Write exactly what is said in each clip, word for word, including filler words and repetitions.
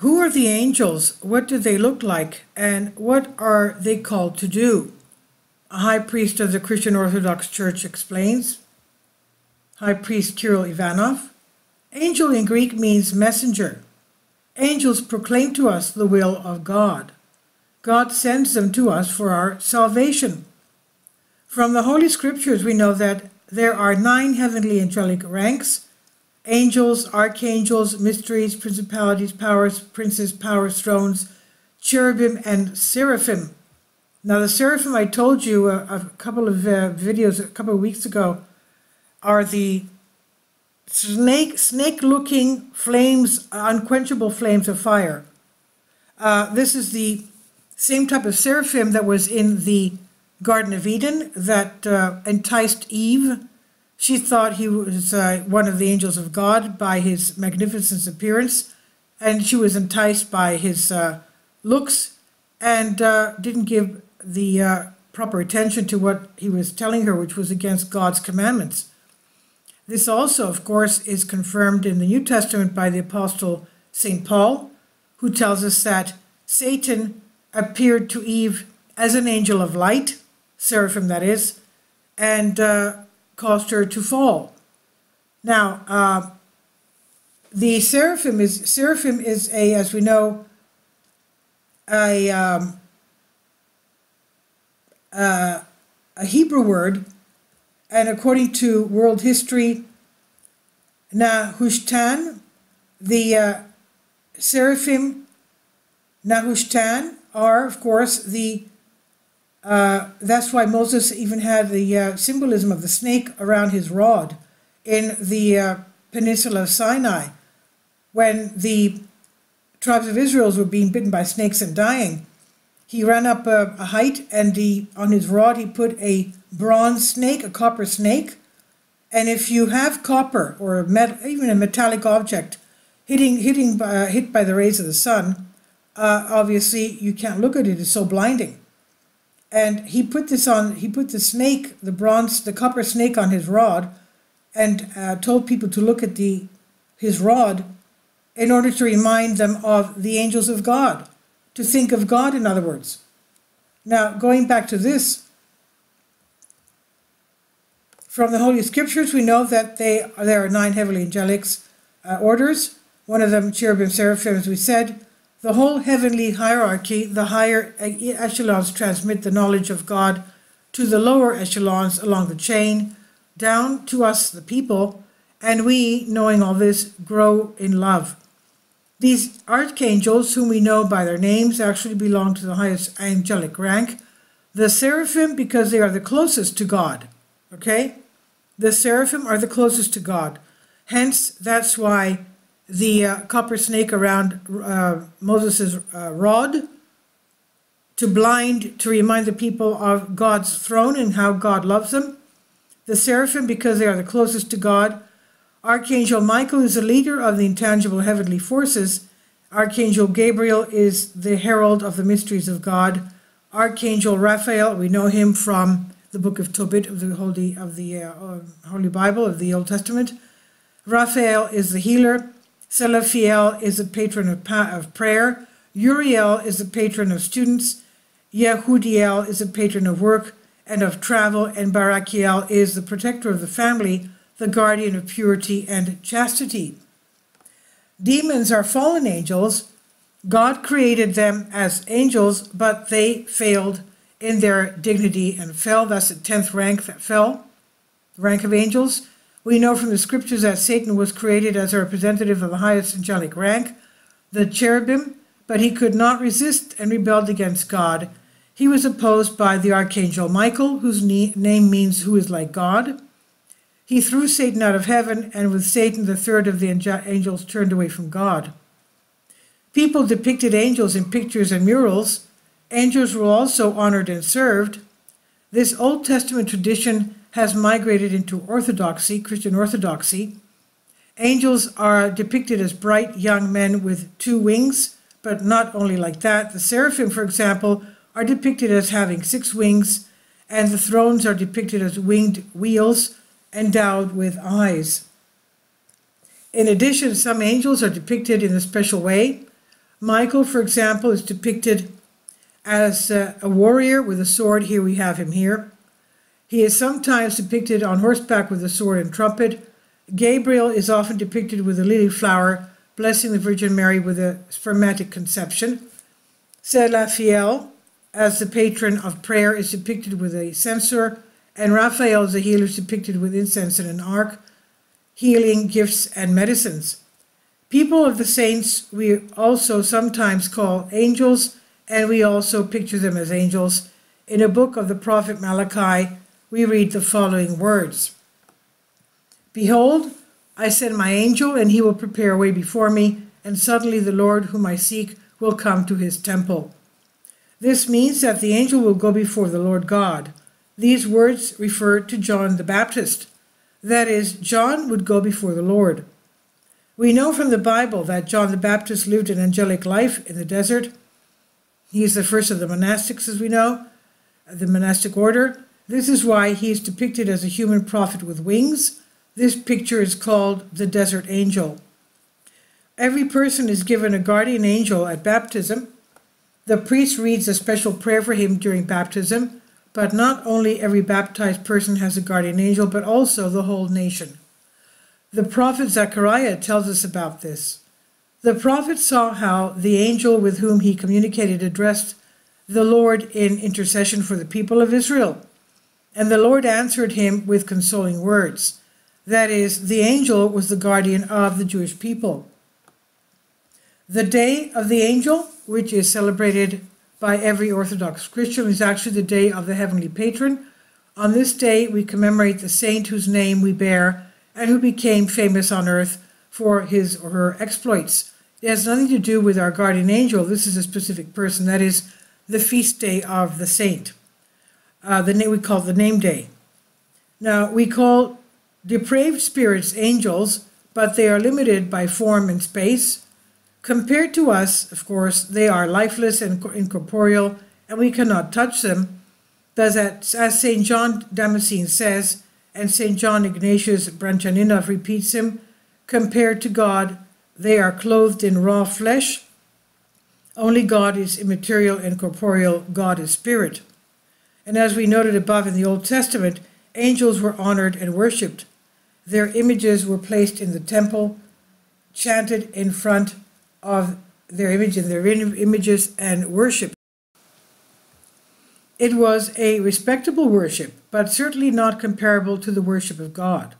Who are the angels? What do they look like? And what are they called to do? A high priest of the Christian Orthodox Church explains. High priest Kirill Ivanov. Angel in Greek means messenger. Angels proclaim to us the will of God. God sends them to us for our salvation. From the Holy Scriptures we know that there are nine heavenly angelic ranks: angels, archangels, mysteries, principalities, powers, princes, powers, thrones, cherubim, and seraphim. Now the seraphim, I told you a, a couple of uh, videos a couple of weeks ago, are the snake, snake-looking flames, unquenchable flames of fire. Uh, this is the same type of seraphim that was in the Garden of Eden that uh, enticed Eve. She thought he was uh, one of the angels of God by his magnificent appearance, and she was enticed by his uh, looks and uh, didn't give the uh, proper attention to what he was telling her, which was against God's commandments. This also, of course, is confirmed in the New Testament by the Apostle Saint Paul, who tells us that Satan appeared to Eve as an angel of light, seraphim that is, and uh, caused her to fall. Now, uh, the seraphim is, seraphim is a, as we know, a, um, uh, a Hebrew word. And according to world history, Nehushtan, the uh, seraphim Nehushtan are, of course, the, uh, that's why Moses even had the uh, symbolism of the snake around his rod in the uh, peninsula of Sinai, when the tribes of Israel were being bitten by snakes and dying. He ran up a, a height, and he, on his rod he put a bronze snake, a copper snake. And if you have copper or a met, even a metallic object hitting, hitting by, hit by the rays of the sun, uh, obviously you can't look at it; it's so blinding. And he put this on. He put the snake, the bronze, the copper snake, on his rod, and uh, told people to look at the his rod in order to remind them of the angels of God. To think of God, in other words. Now, going back to this, from the Holy Scriptures, we know that they, there are nine heavenly angelic uh, orders. One of them, cherubim, seraphim, as we said. The whole heavenly hierarchy, the higher echelons transmit the knowledge of God to the lower echelons along the chain, down to us, the people, and we, knowing all this, grow in love. These archangels, whom we know by their names, actually belong to the highest angelic rank. The seraphim, because they are the closest to God. Okay? The seraphim are the closest to God. Hence, that's why the uh, copper snake around uh, Moses' uh, rod, to blind, to remind the people of God's throne and how God loves them. The seraphim, because they are the closest to God. Archangel Michael is the leader of the intangible heavenly forces. Archangel Gabriel is the herald of the mysteries of God. Archangel Raphael, we know him from the Book of Tobit of the Holy, of the uh, Holy Bible of the Old Testament. Raphael is the healer. Selaphiel is the patron of, pa of prayer. Uriel is the patron of students. Yehudiel is the patron of work and of travel. And Barakiel is the protector of the family, the guardian of purity and chastity. Demons are fallen angels. God created them as angels, but they failed in their dignity and fell. That's the tenth rank that fell, the rank of angels. We know from the Scriptures that Satan was created as a representative of the highest angelic rank, the cherubim, but he could not resist and rebelled against God. He was opposed by the Archangel Michael, whose name means "who is like God." He threw Satan out of heaven, and with Satan, the third of the angels turned away from God. People depicted angels in pictures and murals. Angels were also honored and served. This Old Testament tradition has migrated into Orthodoxy, Christian Orthodoxy. Angels are depicted as bright young men with two wings, but not only like that. The seraphim, for example, are depicted as having six wings, and the thrones are depicted as winged wheels endowed with eyes. In addition, some angels are depicted in a special way. Michael, for example, is depicted as uh, a warrior with a sword. Here we have him here. He is sometimes depicted on horseback with a sword and trumpet. Gabriel is often depicted with a lily flower, blessing the Virgin Mary with a spermatic conception. Selaphiel, as the patron of prayer, is depicted with a censer, and Raphael, the healer, is depicted with incense and an ark, healing gifts and medicines. People of the saints we also sometimes call angels, and we also picture them as angels. In a book of the prophet Malachi, we read the following words. Behold, I send my angel, and he will prepare a way before me, and suddenly the Lord whom I seek will come to his temple. This means that the angel will go before the Lord God. These words refer to John the Baptist. That is, John would go before the Lord. We know from the Bible that John the Baptist lived an angelic life in the desert. He is the first of the monastics, as we know, the monastic order. This is why he is depicted as a human prophet with wings. This picture is called the desert angel. Every person is given a guardian angel at baptism. The priest reads a special prayer for him during baptism, but not only every baptized person has a guardian angel, but also the whole nation. The prophet Zechariah tells us about this. The prophet saw how the angel with whom he communicated addressed the Lord in intercession for the people of Israel, and the Lord answered him with consoling words. That is, the angel was the guardian of the Jewish people. The day of the angel, which is celebrated by every Orthodox Christian, is actually the day of the heavenly patron. On this day, we commemorate the saint whose name we bear and who became famous on earth for his or her exploits. It has nothing to do with our guardian angel. This is a specific person. That is the feast day of the saint, uh, the name we call the name day. Now, we call depraved spirits angels, but they are limited by form and space. Compared to us, of course, they are lifeless and incorporeal, and we cannot touch them. Thus, as Saint John Damascene says, and Saint John Ignatius Branchaninov repeats him, compared to God, they are clothed in raw flesh. Only God is immaterial and corporeal. God is spirit. And as we noted above in the Old Testament, angels were honored and worshipped. Their images were placed in the temple, chanted in front of their image and their images and worshipped. It was a respectable worship, but certainly not comparable to the worship of God.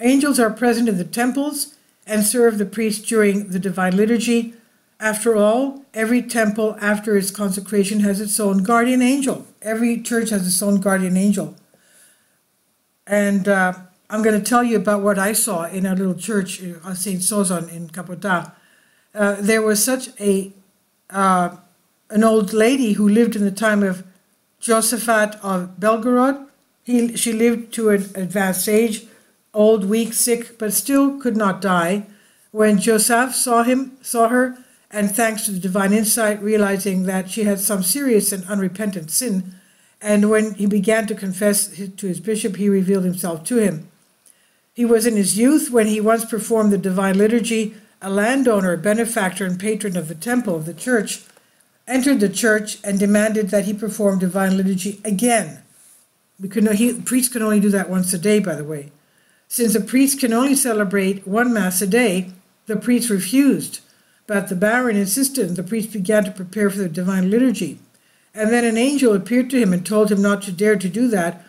Angels are present in the temples and serve the priests during the divine liturgy. After all, every temple after its consecration has its own guardian angel. Every church has its own guardian angel. And uh, I'm going to tell you about what I saw in our little church on Saint Sozon in Kapota. Uh, there was such a uh, an old lady who lived in the time of Josephat of Belgorod. He, she lived to an advanced age, old, weak, sick, but still could not die. When Joseph saw him, saw her, and thanks to the divine insight, realizing that she had some serious and unrepentant sin, and when he began to confess to his bishop, he revealed himself to him. He was in his youth when he once performed the divine liturgy. A landowner, benefactor, and patron of the temple of the church, entered the church and demanded that he perform divine liturgy again. We could not, he, priests can only do that once a day, by the way. Since a priest can only celebrate one Mass a day, the priest refused. But the baron insisted, and the priest began to prepare for the divine liturgy. And then an angel appeared to him and told him not to dare to do that,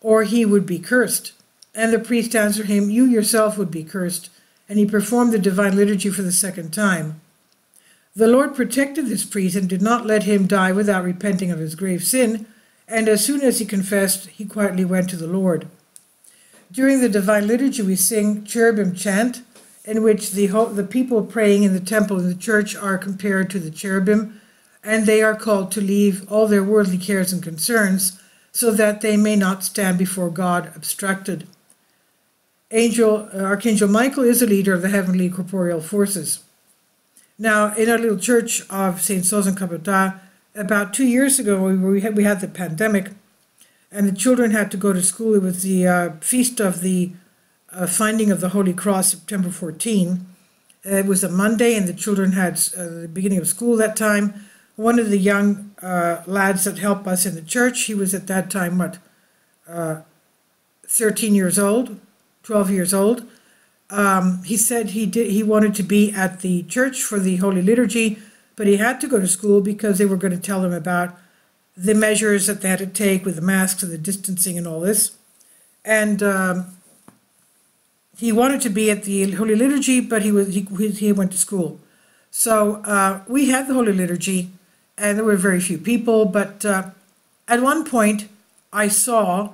or he would be cursed. And the priest answered him, "You yourself would be cursed." And he performed the divine liturgy for the second time. The Lord protected this priest and did not let him die without repenting of his grave sin, and as soon as he confessed, he quietly went to the Lord. During the divine liturgy, we sing cherubim chant, in which the, the people praying in the temple and the church are compared to the cherubim, and they are called to leave all their worldly cares and concerns, so that they may not stand before God obstructed. Angel, uh, Archangel Michael is the leader of the heavenly corporeal forces. Now, in our little church of Saint Sozon Kapota, about two years ago, we, we, had, we had the pandemic, and the children had to go to school. It was the uh, feast of the uh, finding of the Holy Cross, September fourteenth, It was a Monday, and the children had uh, the beginning of school that time. One of the young uh, lads that helped us in the church, he was at that time, what, uh, thirteen years old, twelve years old. Um, he said he did. He wanted to be at the church for the Holy Liturgy, but he had to go to school because they were going to tell him about the measures that they had to take with the masks and the distancing and all this. And um, he wanted to be at the Holy Liturgy, but he was he, he went to school. So uh, we had the Holy Liturgy, and there were very few people. But uh, at one point, I saw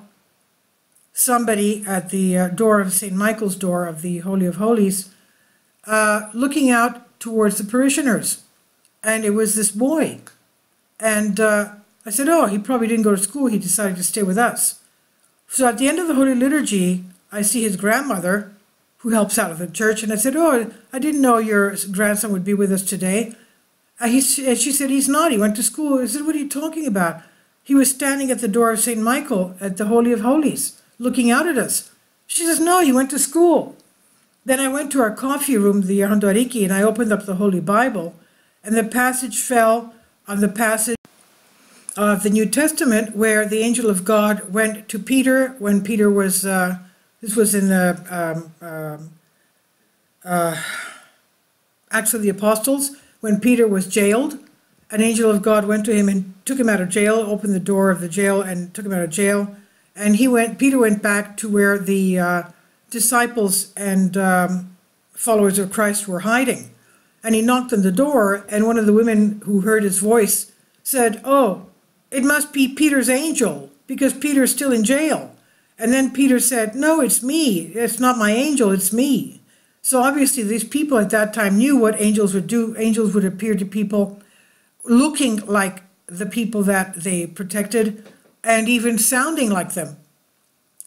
somebody at the uh, door of Saint Michael's door of the Holy of Holies, uh, looking out towards the parishioners. And it was this boy. And uh, I said, oh, he probably didn't go to school. He decided to stay with us. So at the end of the Holy Liturgy, I see his grandmother, who helps out at the church. And I said, oh, I didn't know your grandson would be with us today. And, he, and she said, he's not. He went to school. I said, what are you talking about? He was standing at the door of Saint Michael at the Holy of Holies, looking out at us. She says, no, he went to school. Then I went to our coffee room, the Andoriki, and I opened up the Holy Bible, and the passage fell on the passage of the New Testament where the angel of God went to Peter when Peter was, uh, this was in the, um, um, uh, Acts of the Apostles, when Peter was jailed. An angel of God went to him and took him out of jail, opened the door of the jail and took him out of jail. And he went. Peter went back to where the uh, disciples and um, followers of Christ were hiding. And he knocked on the door, and one of the women who heard his voice said, oh, it must be Peter's angel, because Peter's still in jail. And then Peter said, no, it's me. It's not my angel, it's me. So obviously these people at that time knew what angels would do. Angels would appear to people looking like the people that they protected, and even sounding like them.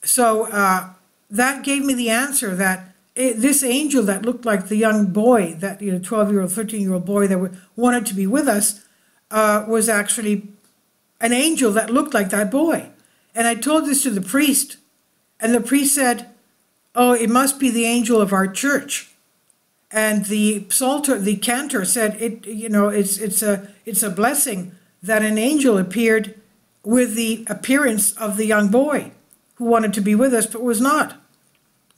So uh, that gave me the answer that it, this angel that looked like the young boy, that you know, twelve-year-old, thirteen-year-old boy that w wanted to be with us, uh, was actually an angel that looked like that boy. And I told this to the priest, and the priest said, oh, it must be the angel of our church. And the psalter, the cantor said, it, you know, it's, it's, a, it's a blessing that an angel appeared with the appearance of the young boy who wanted to be with us but was not.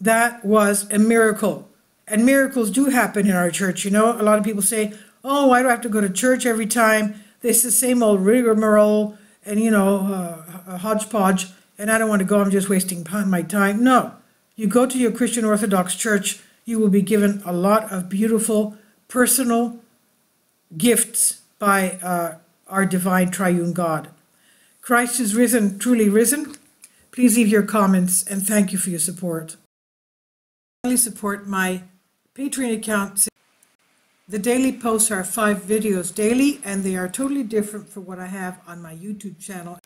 That was a miracle. And miracles do happen in our church. You know, a lot of people say, oh, why do I have to go to church every time? It's the same old rigmarole and, you know, uh, a hodgepodge, and I don't want to go. I'm just wasting my time. No. You go to your Christian Orthodox church, you will be given a lot of beautiful personal gifts by uh, our divine triune God. Christ is risen, truly risen. Please leave your comments, and thank you for your support. Please support my Patreon account. The daily posts are five videos daily, and they are totally different from what I have on my YouTube channel.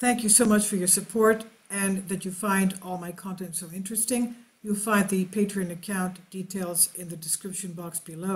Thank you so much for your support, and that you find all my content so interesting. You'll find the Patreon account details in the description box below.